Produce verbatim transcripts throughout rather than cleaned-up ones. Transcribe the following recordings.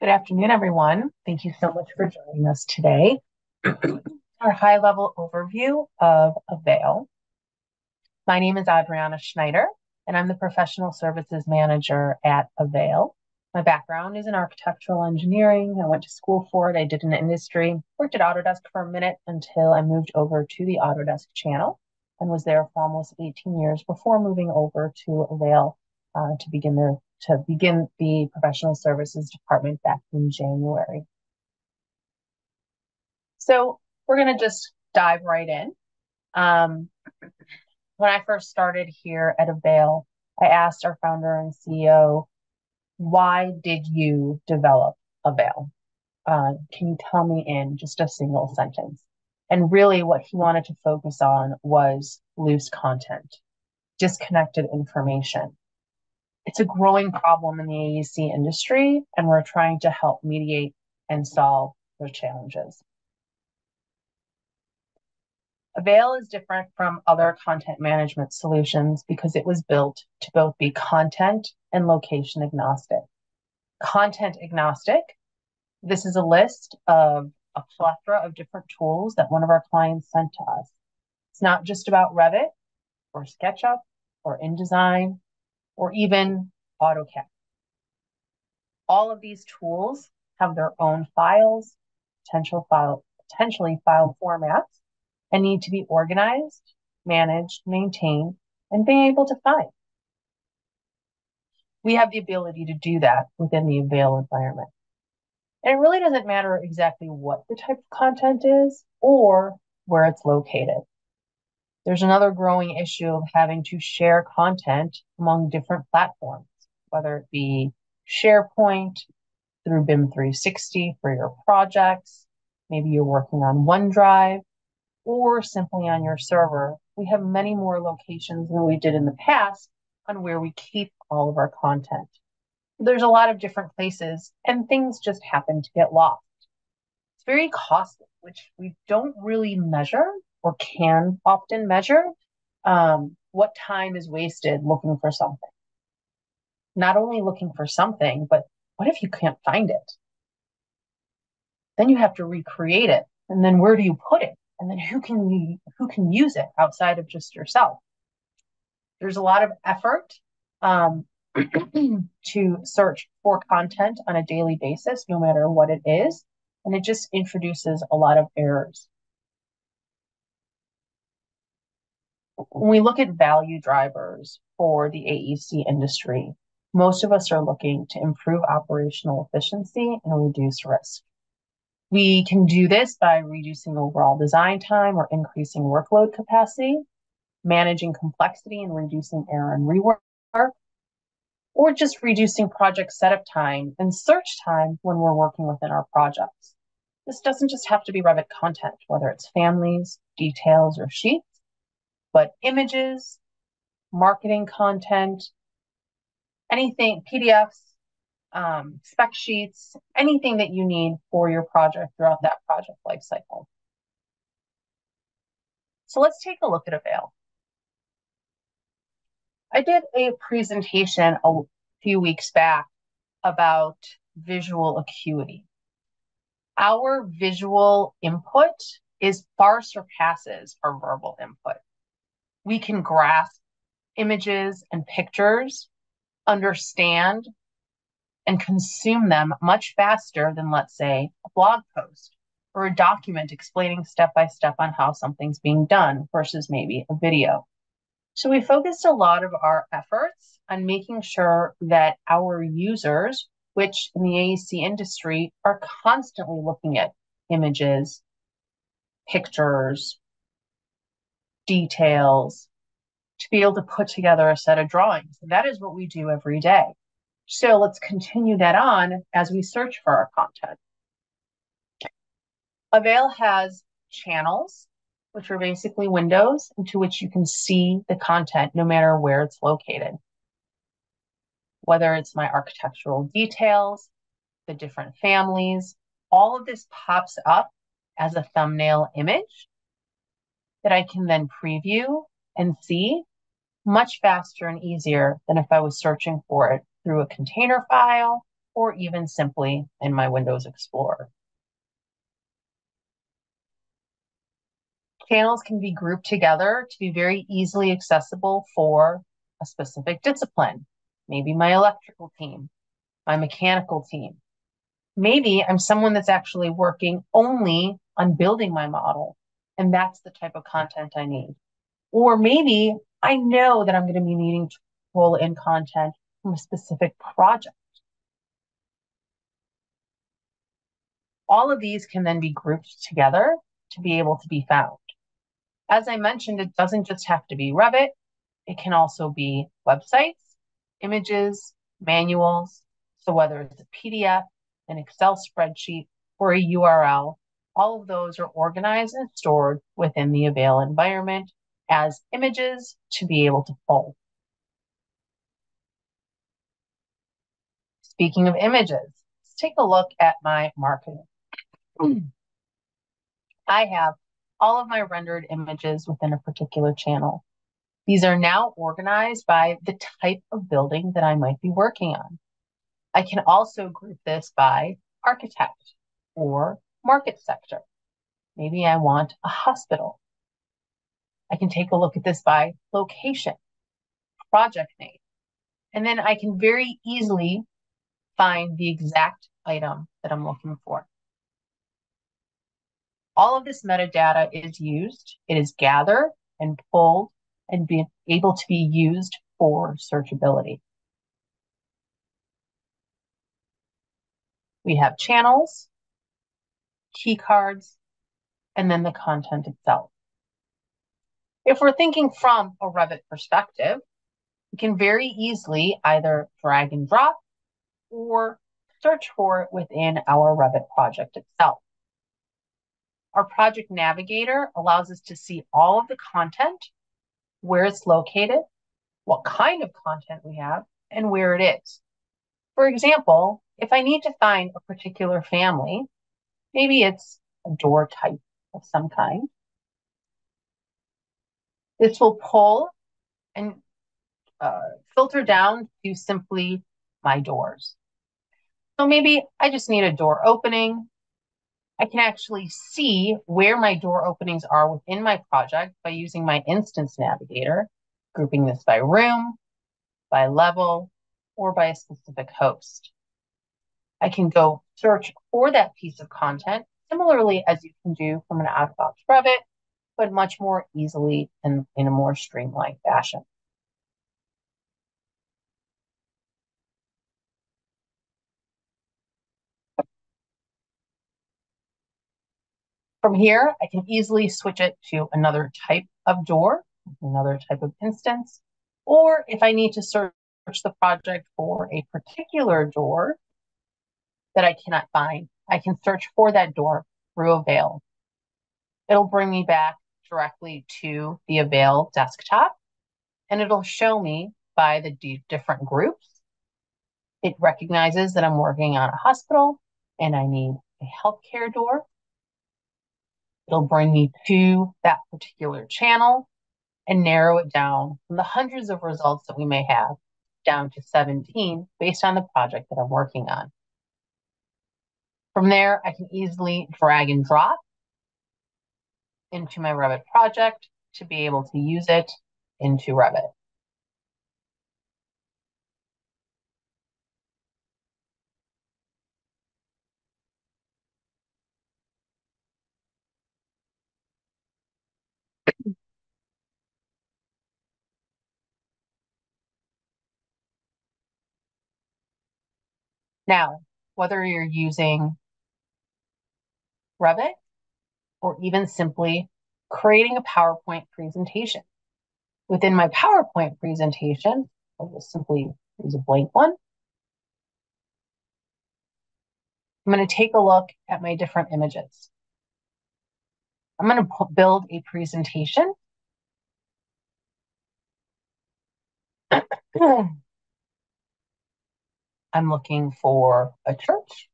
Good afternoon, everyone. Thank you so much for joining us today. Our high-level overview of Avail. My name is Adriana Schneider, and I'm the Professional Services Manager at Avail. My background is in architectural engineering. I went to school for it. I did an industry, worked at Autodesk for a minute until I moved over to the Autodesk channel and was there for almost eighteen years before moving over to Avail uh, to begin their to begin the professional services department back in January. So we're going to just dive right in. Um, when I first started here at Avail, I asked our founder and C E O, why did you develop Avail? Uh, can you tell me in just a single sentence? And really what he wanted to focus on was loose content, disconnected information. It's a growing problem in the A E C industry, and we're trying to help mediate and solve their challenges. Avail is different from other content management solutions because it was built to both be content and location agnostic. Content agnostic, this is a list of a plethora of different tools that one of our clients sent to us. It's not just about Revit or SketchUp or InDesign, or even AutoCAD. All of these tools have their own files, potential file, potentially file formats, and need to be organized, managed, maintained, and be able to find. We have the ability to do that within the Avail environment. And it really doesn't matter exactly what the type of content is or where it's located. There's another growing issue of having to share content among different platforms, whether it be SharePoint, through BIM three sixty for your projects, maybe you're working on OneDrive, or simply on your server. We have many more locations than we did in the past on where we keep all of our content. There's a lot of different places, and things just happen to get lost. It's very costly, which we don't really measure, or can often measure um, what time is wasted looking for something. Not only looking for something, but what if you can't find it? Then you have to recreate it, and then where do you put it? And then who can you, who can use it outside of just yourself? There's a lot of effort um, to search for content on a daily basis, no matter what it is, and it just introduces a lot of errors. When we look at value drivers for the A E C industry, most of us are looking to improve operational efficiency and reduce risk. We can do this by reducing overall design time or increasing workload capacity, managing complexity and reducing error and rework, or just reducing project setup time and search time when we're working within our projects. This doesn't just have to be Revit content, whether it's families, details, or sheets, but images, marketing content, anything, P D Fs, um, spec sheets, anything that you need for your project throughout that project lifecycle. So let's take a look at Avail. I did a presentation a few weeks back about visual acuity. Our visual input is far surpasses our verbal input. We can grasp images and pictures, understand, and consume them much faster than, let's say, a blog post or a document explaining step-by-step on how something's being done versus maybe a video. So we focused a lot of our efforts on making sure that our users, which in the A E C industry are constantly looking at images, pictures, details, to be able to put together a set of drawings. That is what we do every day. So let's continue that on as we search for our content. Avail has channels, which are basically windows into which you can see the content no matter where it's located. Whether it's my architectural details, the different families, all of this pops up as a thumbnail image that I can then preview and see much faster and easier than if I was searching for it through a container file or even simply in my Windows Explorer. Channels can be grouped together to be very easily accessible for a specific discipline. Maybe my electrical team, my mechanical team. Maybe I'm someone that's actually working only on building my model, and that's the type of content I need. Or maybe I know that I'm going to be needing to roll in content from a specific project. All of these can then be grouped together to be able to be found. As I mentioned, it doesn't just have to be Revit. It can also be websites, images, manuals. So whether it's a P D F, an Excel spreadsheet, or a U R L, all of those are organized and stored within the Avail environment as images to be able to pull. Speaking of images, let's take a look at my marketing. I have all of my rendered images within a particular channel. These are now organized by the type of building that I might be working on. I can also group this by architect or market sector. Maybe I want a hospital. I can take a look at this by location, project name, and then I can very easily find the exact item that I'm looking for. All of this metadata is used. It is gathered and pulled and be able to be used for searchability. We have channels, key cards, and then the content itself. If we're thinking from a Revit perspective, we can very easily either drag and drop or search for it within our Revit project itself. Our project navigator allows us to see all of the content, where it's located, what kind of content we have, and where it is. For example, if I need to find a particular family, maybe it's a door type of some kind, this will pull and uh, filter down to simply my doors. So maybe I just need a door opening. I can actually see where my door openings are within my project by using my instance navigator, grouping this by room, by level, or by a specific host. I can go search for that piece of content, similarly as you can do from an out-of-box Revit, but much more easily and in a more streamlined fashion. From here, I can easily switch it to another type of door, another type of instance, or if I need to search the project for a particular door that I cannot find, I can search for that door through Avail. It'll bring me back directly to the Avail desktop, and it'll show me by the different groups. It recognizes that I'm working on a hospital and I need a healthcare door. It'll bring me to that particular channel and narrow it down from the hundreds of results that we may have down to seventeen based on the project that I'm working on. From there, I can easily drag and drop into my Revit project to be able to use it into Revit. Now, whether you're using Revit or even simply creating a PowerPoint presentation. Within my PowerPoint presentation, I'll just simply use a blank one. I'm going to take a look at my different images. I'm going to build a presentation. I'm looking for a church.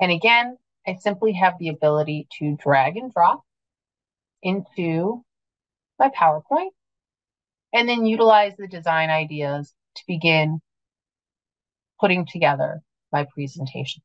And again, I simply have the ability to drag and drop into my PowerPoint and then utilize the design ideas to begin putting together my presentation.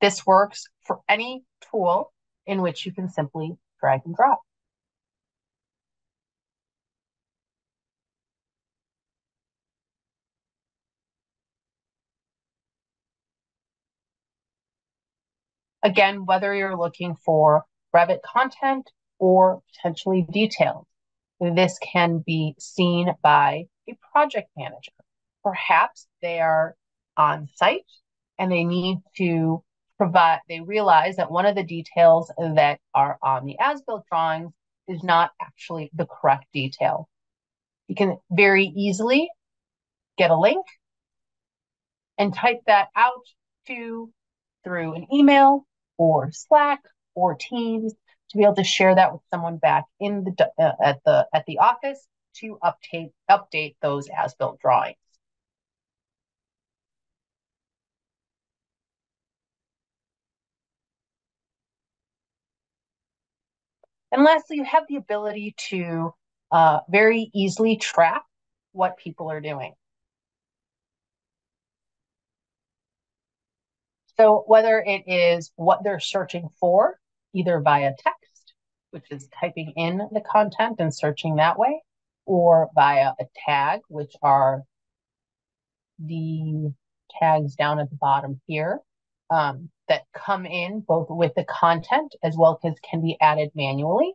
This works for any tool in which you can simply drag and drop. Again, whether you're looking for Revit content or potentially detailed, this can be seen by a project manager. Perhaps they are on site and they need to provide, they realize that one of the details that are on the as-built drawings is not actually the correct detail. You can very easily get a link and type that out to through an email or Slack or Teams to be able to share that with someone back in the uh, at the at the office to update update those as-built drawings. And lastly, you have the ability to uh, very easily track what people are doing. So whether it is what they're searching for, either via text, which is typing in the content and searching that way, or via a tag, which are the tags down at the bottom here um, that come in both with the content as well as can be added manually.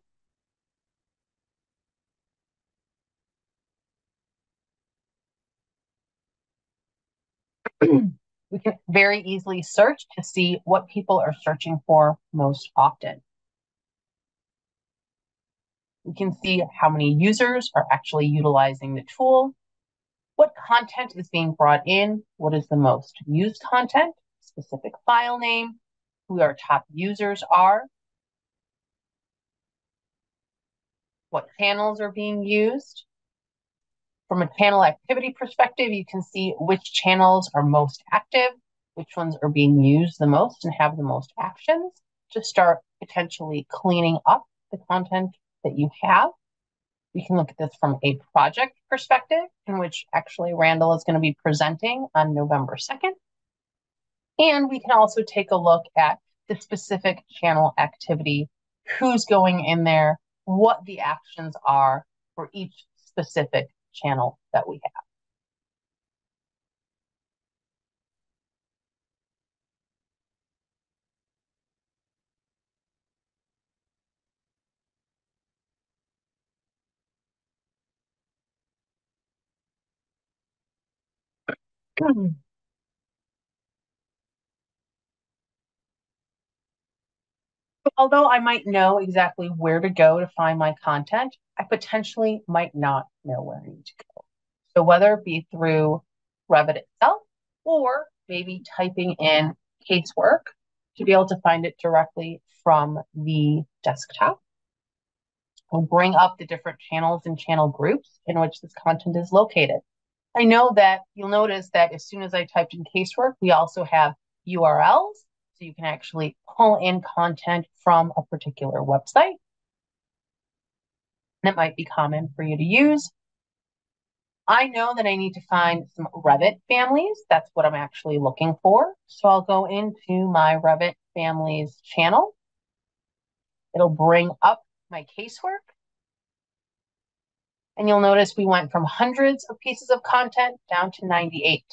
We can very easily search to see what people are searching for most often. We can see how many users are actually utilizing the tool, what content is being brought in, what is the most used content, specific file name, who our top users are, what channels are being used. From a channel activity perspective, you can see which channels are most active, which ones are being used the most and have the most actions to start potentially cleaning up the content that you have. We can look at this from a project perspective, in which actually Randall is going to be presenting on November second. And we can also take a look at the specific channel activity, who's going in there, what the actions are for each specific channel that we have. Mm-hmm. Although I might know exactly where to go to find my content, I potentially might not know where I need to go. So whether it be through Revit itself or maybe typing in casework to be able to find it directly from the desktop. We'll bring up the different channels and channel groups in which this content is located. I know that you'll notice that as soon as I typed in casework, we also have U R Ls. So you can actually pull in content from a particular website that might be common for you to use. I know that I need to find some Revit families. That's what I'm actually looking for. So I'll go into my Revit families channel. It'll bring up my casework. And you'll notice we went from hundreds of pieces of content down to ninety-eight.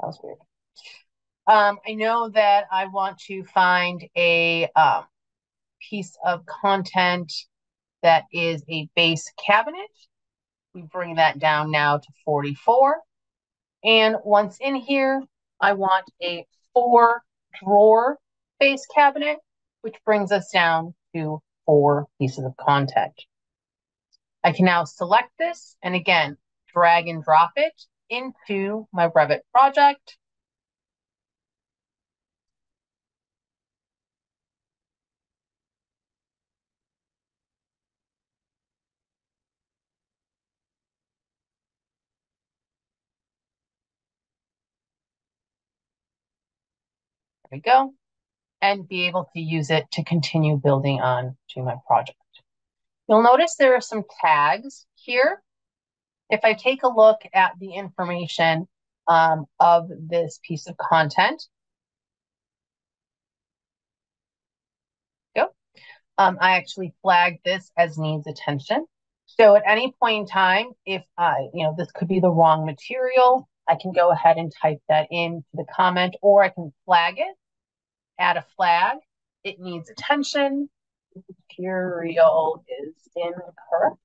That was weird. Um, I know that I want to find a um, piece of content that is a base cabinet. We bring that down now to forty-four. And once in here, I want a four drawer base cabinet, which brings us down to four pieces of content. I can now select this and again, drag and drop it into my Revit project. There we go. And be able to use it to continue building on to my project. You'll notice there are some tags here if I take a look at the information um, of this piece of content, go. Um, I actually flagged this as needs attention. So at any point in time, if I, you know, this could be the wrong material, I can go ahead and type that in to the comment, or I can flag it, add a flag. It needs attention. Material is incorrect.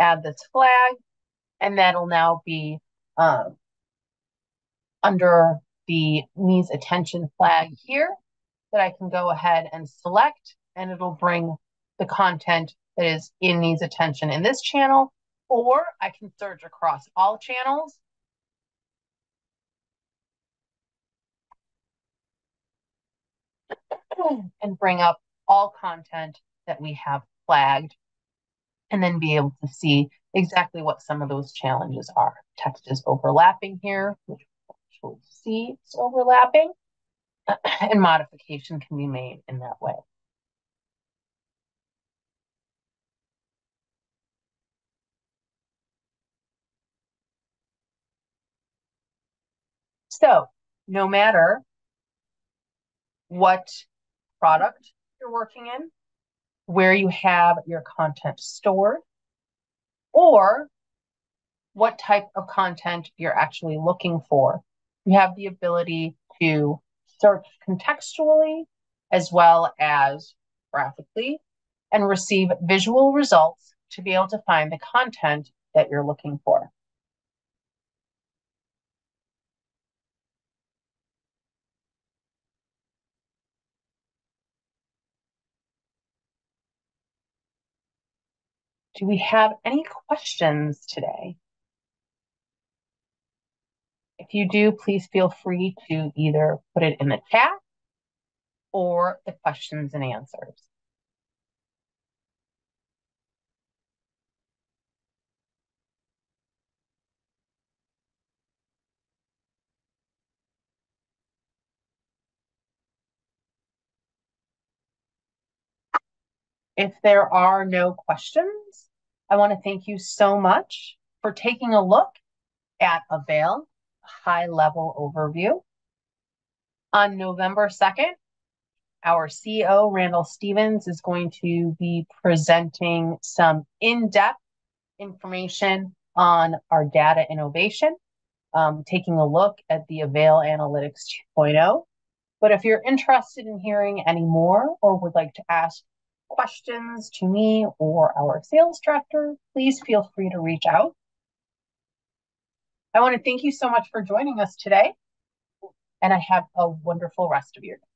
Add this flag, and that'll now be um, under the needs attention flag here that I can go ahead and select, and it'll bring the content that is in needs attention in this channel, or I can search across all channels. And bring up all content that we have flagged, and then be able to see exactly what some of those challenges are. Text is overlapping here, which we actually see it's overlapping, and modification can be made in that way. So no matter what product you're working in, where you have your content stored, or what type of content you're actually looking for, you have the ability to search contextually as well as graphically and receive visual results to be able to find the content that you're looking for. Do we have any questions today? If you do, please feel free to either put it in the chat or the questions and answers. If there are no questions, I want to thank you so much for taking a look at Avail, a high-level overview. On November second, our C E O, Randall Stevens, is going to be presenting some in-depth information on our data innovation, um, taking a look at the Avail Analytics two point oh. But if you're interested in hearing any more or would like to ask questions to me or our sales director, please feel free to reach out. I want to thank you so much for joining us today, and I have a wonderful rest of your day.